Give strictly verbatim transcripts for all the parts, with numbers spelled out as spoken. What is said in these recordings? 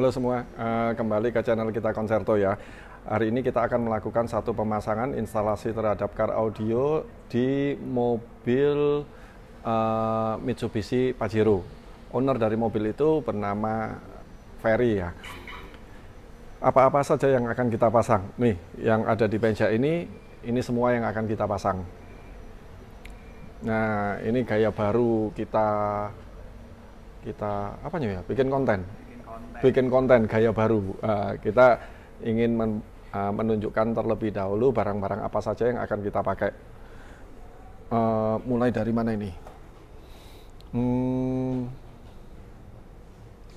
Halo semua, uh, kembali ke channel kita Konserto ya. Hari ini kita akan melakukan satu pemasangan instalasi terhadap car audio di mobil uh, Mitsubishi Pajero. Owner dari mobil itu bernama Ferry ya. Apa-apa saja yang akan kita pasang? Nih, yang ada di meja ini, ini semua yang akan kita pasang. Nah, ini gaya baru kita, kita apanya ya? Bikin konten. Bikin konten gaya baru. Uh, kita ingin men, uh, menunjukkan terlebih dahulu barang-barang apa saja yang akan kita pakai. Uh, mulai dari mana ini? Hmm,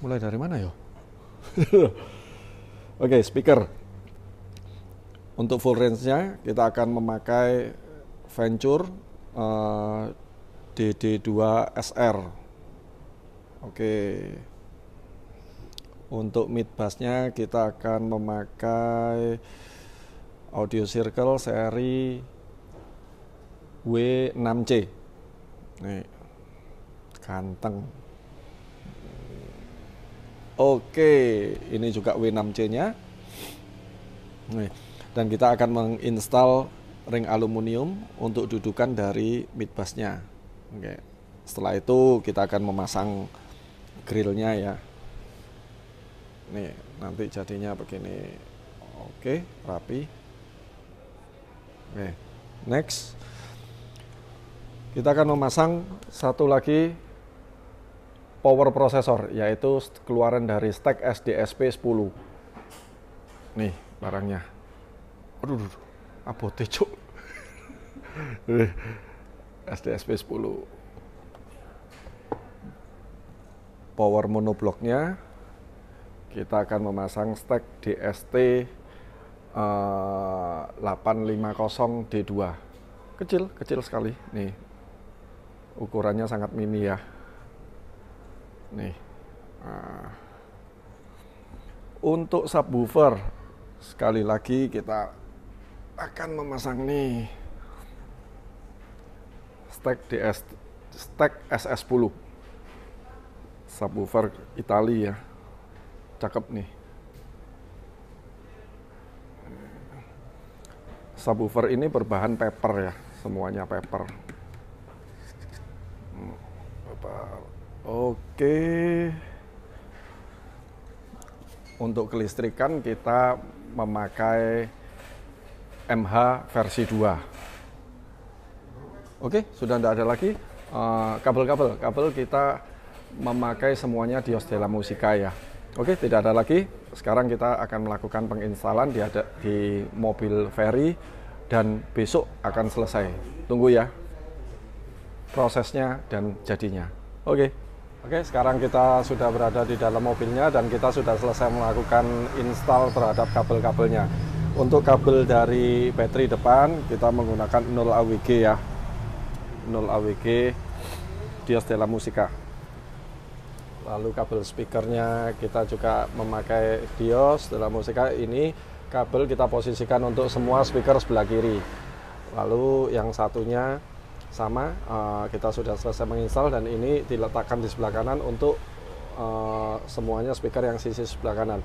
mulai dari mana ya? Oke, okay, speaker. Untuk full range-nya kita akan memakai Venture uh, D D dua S R. Oke. Okay. Untuk mid bassnya kita akan memakai Audio Circle seri W enam C. Nih, ganteng. Oke, ini juga W enam C-nya. Nih, dan kita akan menginstal ring aluminium untuk dudukan dari mid bassnya. Oke, setelah itu kita akan memasang grillnya ya. Nih, nanti jadinya begini. Oke, rapi. Oke, next. Kita akan memasang satu lagi power processor, yaitu keluaran dari STEG S D S P sepuluh. Nih, barangnya. Aduh, abote cuk. S D S P sepuluh. Power monobloknya kita akan memasang STEG D S T uh, delapan lima nol D dua. Kecil, kecil sekali. Nih, ukurannya sangat mini ya. Nih. Uh. Untuk subwoofer, sekali lagi kita akan memasang nih STEG D S T, STEG S S sepuluh. Subwoofer Italia ya. Cakep nih. Subwoofer ini berbahan paper ya, semuanya paper. Oke. Untuk kelistrikan kita memakai M H versi dua. Oke, sudah tidak ada lagi. Kabel-kabel, kabel kita memakai semuanya Dios de la Música ya. Oke, tidak ada lagi. Sekarang kita akan melakukan penginstalan di, ada, di mobil Ferry dan besok akan selesai. Tunggu ya prosesnya dan jadinya. Oke, oke. Sekarang kita sudah berada di dalam mobilnya dan kita sudah selesai melakukan install terhadap kabel-kabelnya. Untuk kabel dari baterai depan kita menggunakan nol A W G ya, nol A W G Dios de la Música. Lalu kabel speakernya kita juga memakai Dios de la Música. Ini kabel kita posisikan untuk semua speaker sebelah kiri. Lalu yang satunya sama, uh, kita sudah selesai menginstal dan ini diletakkan di sebelah kanan untuk uh, semuanya speaker yang sisi sebelah kanan.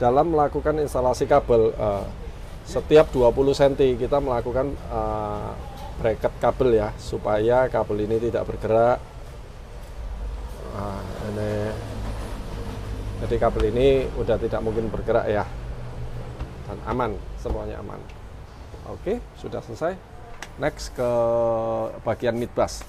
Dalam melakukan instalasi kabel, uh, setiap dua puluh sentimeter kita melakukan uh, bracket kabel ya, supaya kabel ini tidak bergerak. Nah, ini. Jadi kabel ini udah tidak mungkin bergerak ya, dan aman, semuanya aman. Oke, sudah selesai. Next ke bagian mid bass.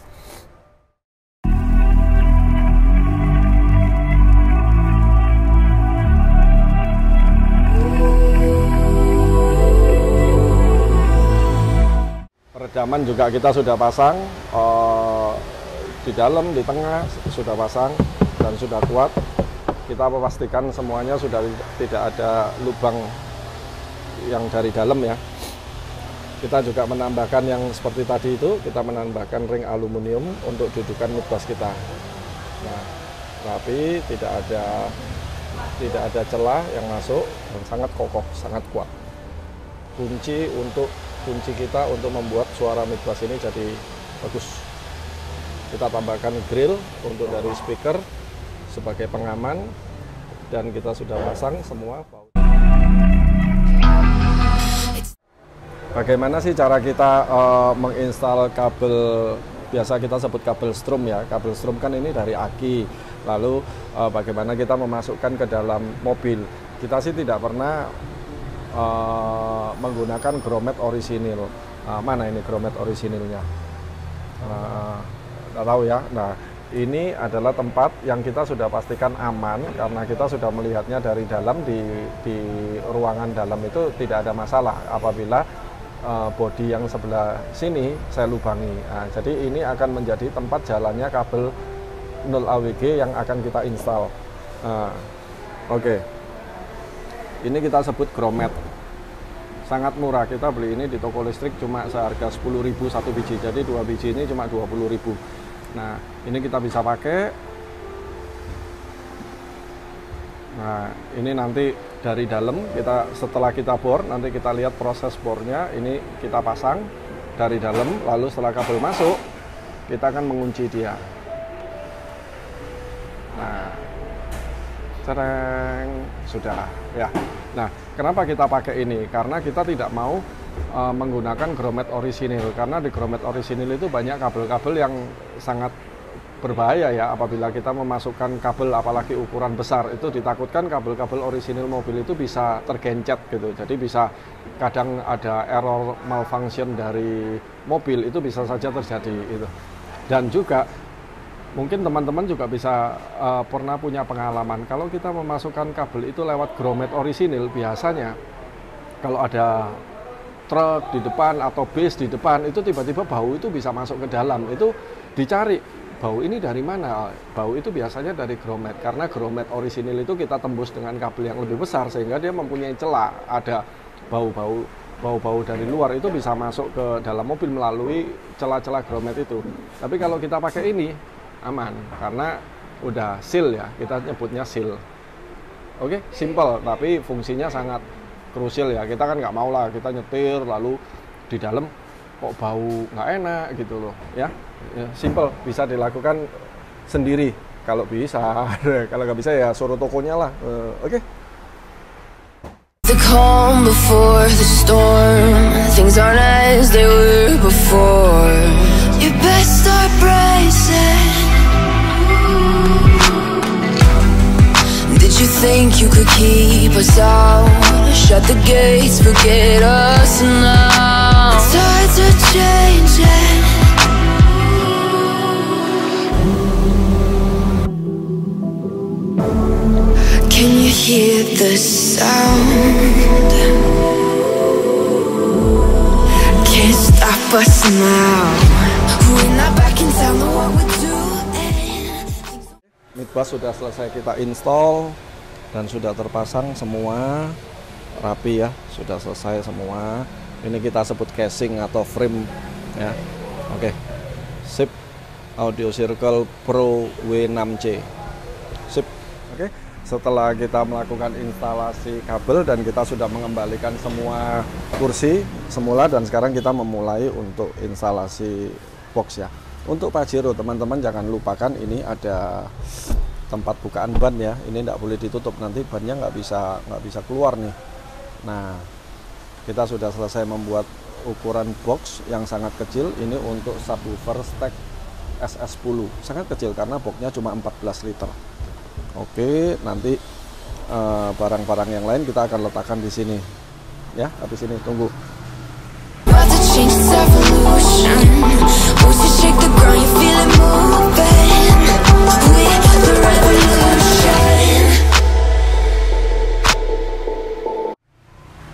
Peredaman juga kita sudah pasang. Uh, di dalam, di tengah sudah pasang dan sudah kuat. Kita memastikan semuanya sudah tidak ada lubang yang dari dalam ya. Kita juga menambahkan yang seperti tadi itu, kita menambahkan ring aluminium untuk dudukan mid bass kita. Nah, tapi tidak ada tidak ada celah yang masuk dan sangat kokoh, sangat kuat. Kunci untuk kunci kita untuk membuat suara mid bass ini jadi bagus. Kita tambahkan grill untuk dari speaker sebagai pengaman. dan kita sudah pasang semua. Bagaimana sih cara kita uh, menginstal kabel, biasa kita sebut kabel strum ya, kabel strum kan ini dari aki, lalu uh, bagaimana kita memasukkan ke dalam mobil. Kita sih tidak pernah uh, menggunakan gromet orisinil. Nah, mana ini gromet orisinilnya? Uh, nggak tahu ya. Nah, ini adalah tempat yang kita sudah pastikan aman karena kita sudah melihatnya dari dalam, di, di ruangan dalam itu tidak ada masalah apabila uh, bodi yang sebelah sini saya lubangi. Nah, jadi ini akan menjadi tempat jalannya kabel nol A W G yang akan kita install. Nah, oke, okay. Ini kita sebut gromet. Sangat murah, kita beli ini di toko listrik cuma seharga sepuluh ribu satu biji, jadi dua biji ini cuma dua puluh ribu. Nah, ini kita bisa pakai. Nah, ini nanti dari dalam, kita setelah kita bor, nanti kita lihat proses bornya. Ini kita pasang dari dalam, lalu setelah kabel masuk, kita akan mengunci dia. Nah, cereng, sudah ya. Nah, kenapa kita pakai ini? Karena kita tidak mau e, menggunakan gromet orisinil, karena di gromet orisinil itu banyak kabel-kabel yang sangat berbahaya ya. Apabila kita memasukkan kabel apalagi ukuran besar, itu ditakutkan kabel-kabel orisinil mobil itu bisa tergencet gitu. Jadi bisa kadang ada error malfunction dari mobil, itu bisa saja terjadi itu. Dan juga mungkin teman-teman juga bisa uh, pernah punya pengalaman kalau kita memasukkan kabel itu lewat gromet orisinil. Biasanya kalau ada truk di depan atau bis di depan, itu tiba-tiba bau itu bisa masuk ke dalam. Itu dicari, bau ini dari mana? Bau itu biasanya dari gromet, karena gromet orisinil itu kita tembus dengan kabel yang lebih besar sehingga dia mempunyai celah. Ada bau-bau bau-bau dari luar itu bisa masuk ke dalam mobil melalui celah-celah gromet itu. Tapi kalau kita pakai ini aman, karena udah seal ya, kita nyebutnya seal. Oke, okay, simple, tapi fungsinya sangat krusial ya. Kita kan nggak mau lah, kita nyetir lalu di dalam kok bau nggak enak gitu loh ya. Simple, bisa dilakukan sendiri kalau bisa. Kalau nggak bisa ya suruh tokonya lah. Uh, Oke. Okay. The calm before the storm, things aren't as they were before. You best start bracing. You think you could keep us out? Shut the gates, forget us now. The tides are changing. Can you hear the sound? Can't stop us now. We're not back in town, know what we're doing. Midbus sudah selesai kita install dan sudah terpasang semua rapi ya, sudah selesai semua. Ini kita sebut casing atau frame ya. Oke, okay. Sip, Audio Circle Pro W enam C. Sip, oke. Okay. Setelah kita melakukan instalasi kabel dan kita sudah mengembalikan semua kursi semula, dan sekarang kita memulai untuk instalasi box ya. Untuk Pajero teman-teman jangan lupakan ini ada tempat bukaan ban ya, ini tidak boleh ditutup, nanti bannya nggak bisa nggak bisa keluar nih. Nah, kita sudah selesai membuat ukuran box yang sangat kecil ini untuk subwoofer STEG S S sepuluh, sangat kecil karena boxnya cuma empat belas liter. Oke, nanti barang-barang uh, yang lain kita akan letakkan di sini ya. Habis ini tunggu.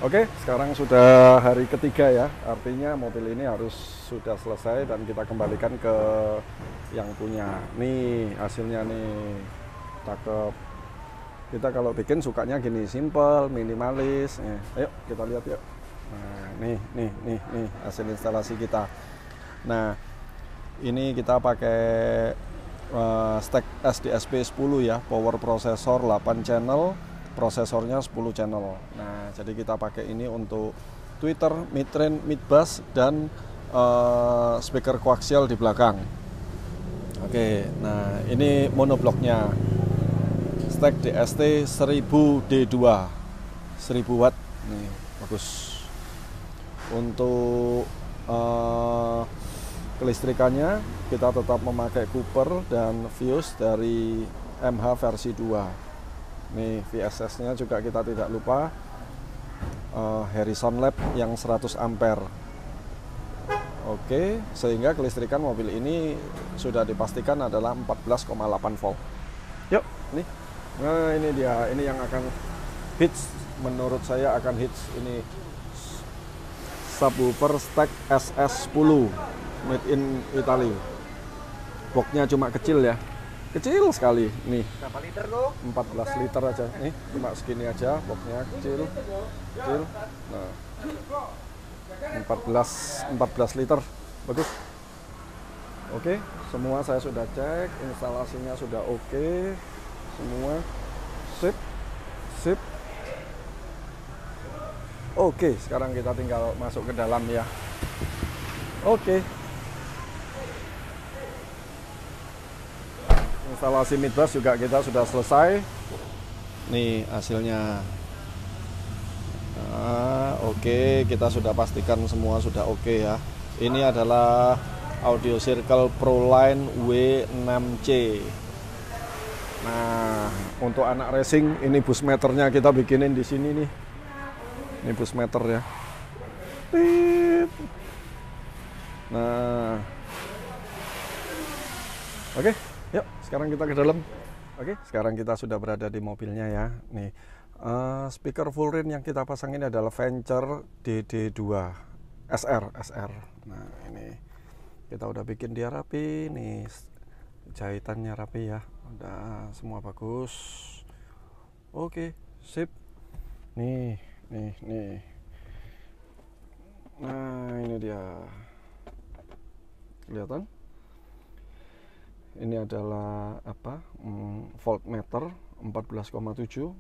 Oke, sekarang sudah hari ketiga ya, artinya mobil ini harus sudah selesai dan kita kembalikan ke yang punya. Nih hasilnya nih, cakep. Kita kalau bikin sukanya gini, simple, minimalis. Eh, ayo kita lihat yuk. Nah, nih, nih, nih, nih hasil instalasi kita. Nah, ini kita pakai uh, STEG S D S P sepuluh ya, power processor delapan channel. Prosesornya sepuluh channel. Nah, jadi kita pakai ini untuk tweeter, midrange, midbass, dan uh, speaker koaksial di belakang. Oke, okay, nah ini monobloknya S T E G D S T seribu D dua seribu watt nih, bagus untuk uh, kelistrikannya. Kita tetap memakai Cooper dan fuse dari M H versi dua nih. V S S nya juga kita tidak lupa, uh, Harrison Lab yang seratus ampere. Oke, sehingga kelistrikan mobil ini sudah dipastikan adalah empat belas koma delapan volt. Yuk, nih. Nah, ini dia, ini yang akan hits, menurut saya akan hits ini subwoofer S T E G S S sepuluh made in Italy. Boxnya cuma kecil ya. Kecil sekali nih. Berapa liter lo? empat belas liter aja. Nih, cuma segini aja boxnya, kecil. Kecil. Nah. empat belas liter, bagus. Oke, semua saya sudah cek, instalasinya sudah oke, semua sip, sip. Oke, sekarang kita tinggal masuk ke dalam ya. Oke. Instalasi midbus juga kita sudah selesai. Nih hasilnya. Nah, oke, okay. Kita sudah pastikan semua sudah oke okay ya. Ini adalah Audio Circle Proline W enam C. Nah, untuk anak racing ini bus meternya kita bikinin di sini nih. Ini bus meter ya. Nah, oke, okay. Yuk sekarang kita ke dalam. Oke, okay. Sekarang kita sudah berada di mobilnya ya. Nih. Uh, speaker full range yang kita pasang ini adalah Venture D D dua S R. Nah, ini kita udah bikin dia rapi nih, jahitannya rapi ya, udah semua bagus. Oke, sip. Nih, nih, nih. Nah, ini dia. Kelihatan? Ini adalah apa? Mm, voltmeter empat belas koma tujuh.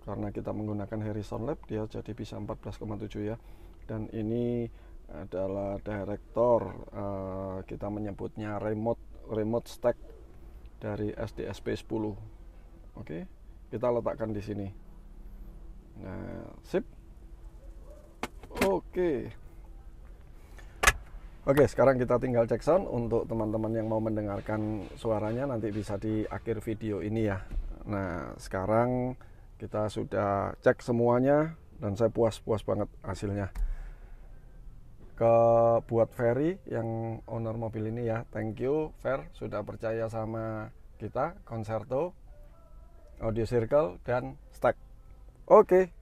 Karena kita menggunakan Harrison Lab, dia jadi bisa empat belas koma tujuh ya. Dan ini adalah direktor, uh, kita menyebutnya remote remote stack dari S D S P sepuluh. Oke, kita letakkan di sini. Nah, sip. Oke. Oke, sekarang kita tinggal cek sound. Untuk teman-teman yang mau mendengarkan suaranya nanti bisa di akhir video ini ya. Nah, sekarang kita sudah cek semuanya dan saya puas-puas banget hasilnya. Ke buat Ferry yang owner mobil ini ya, thank you Fer sudah percaya sama kita, Concerto, Audio Circle dan S T E G. Oke.